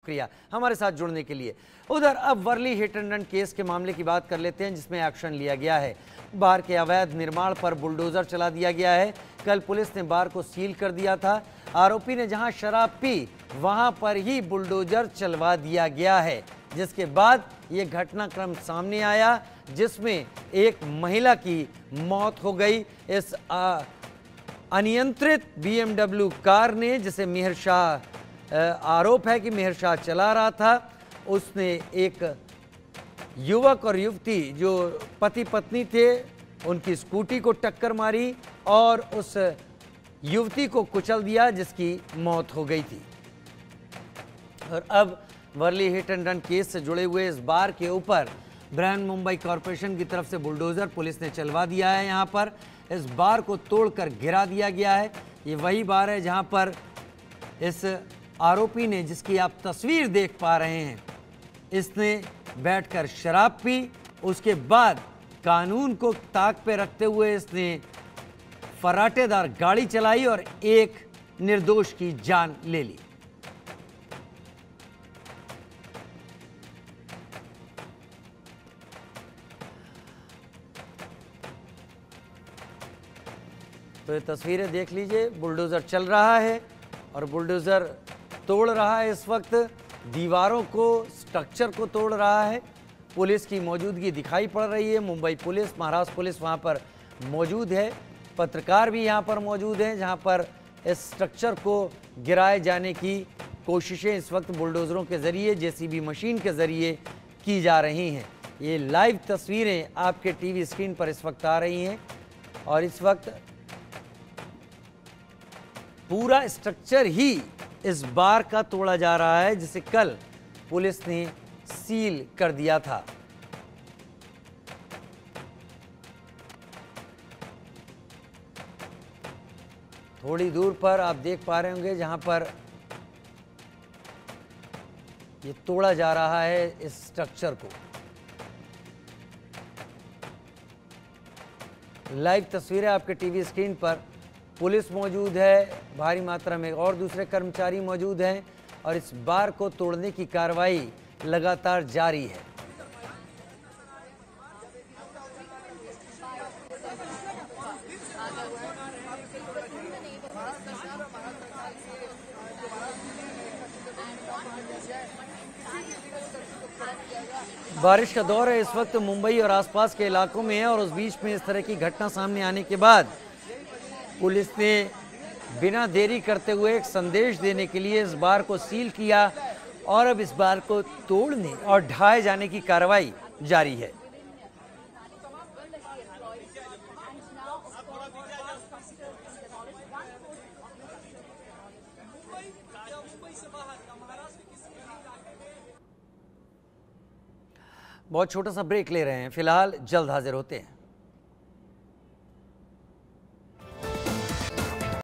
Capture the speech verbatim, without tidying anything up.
शुक्रिया हमारे साथ जुड़ने के लिए। उधर अब Worli hit and run case के मामले की बात कर लेते हैं, जिसमें एक्शन लिया गया है। बार के अवैध निर्माण पर बुलडोजर चला दिया गया है। कल पुलिस ने बार को सील कर दिया था। आरोपी ने जहां शराब पी वहां पर ही बुलडोजर चलवा दिया गया है, जिसके बाद ये घटनाक्रम सामने आया, जिसमें एक महिला की मौत हो गई। इस अनियंत्रित बी एम डब्ल्यू कार ने, जिसे मिहिर शाह आरोप है कि मिहिर शाह चला रहा था, उसने एक युवक और युवती जो पति पत्नी थे उनकी स्कूटी को टक्कर मारी और उस युवती को कुचल दिया, जिसकी मौत हो गई थी। और अब Worli hit and run case से जुड़े हुए इस बार के ऊपर बृहन्मुंबई कॉरपोरेशन की तरफ से बुलडोजर पुलिस ने चलवा दिया है। यहाँ पर इस बार को तोड़कर गिरा दिया गया है। ये वही बार है जहाँ पर इस आरोपी ने, जिसकी आप तस्वीर देख पा रहे हैं, इसने बैठकर शराब पी। उसके बाद कानून को ताक पे रखते हुए इसने फर्राटेदार गाड़ी चलाई और एक निर्दोष की जान ले ली। तो ये तस्वीरें देख लीजिए, बुलडोजर चल रहा है और बुलडोजर तोड़ रहा है, इस वक्त दीवारों को, स्ट्रक्चर को तोड़ रहा है। पुलिस की मौजूदगी दिखाई पड़ रही है। मुंबई पुलिस, महाराष्ट्र पुलिस वहां पर मौजूद है। पत्रकार भी यहां पर मौजूद हैं, जहां पर इस स्ट्रक्चर को गिराए जाने की कोशिशें इस वक्त बुलडोजरों के ज़रिए, जे सी बी मशीन के ज़रिए की जा रही हैं। ये लाइव तस्वीरें आपके टी वी स्क्रीन पर इस वक्त आ रही हैं और इस वक्त पूरा स्ट्रक्चर ही इस बार का तोड़ा जा रहा है, जिसे कल पुलिस ने सील कर दिया था। थोड़ी दूर पर आप देख पा रहे होंगे जहां पर ये तोड़ा जा रहा है इस स्ट्रक्चर को। लाइव तस्वीरें आपके टी वी स्क्रीन पर, पुलिस मौजूद है, भारी मात्रा में और दूसरे कर्मचारी मौजूद हैं और इस बार को तोड़ने की कार्रवाई लगातार जारी है। बारिश का दौर है इस वक्त, मुंबई और आसपास के इलाकों में है और उस बीच में इस तरह की घटना सामने आने के बाद पुलिस ने बिना देरी करते हुए एक संदेश देने के लिए इस बार को सील किया और अब इस बार को तोड़ने और ढाए जाने की कार्रवाई जारी है। बहुत छोटा सा ब्रेक ले रहे हैं, फिलहाल जल्द हाजिर होते हैं।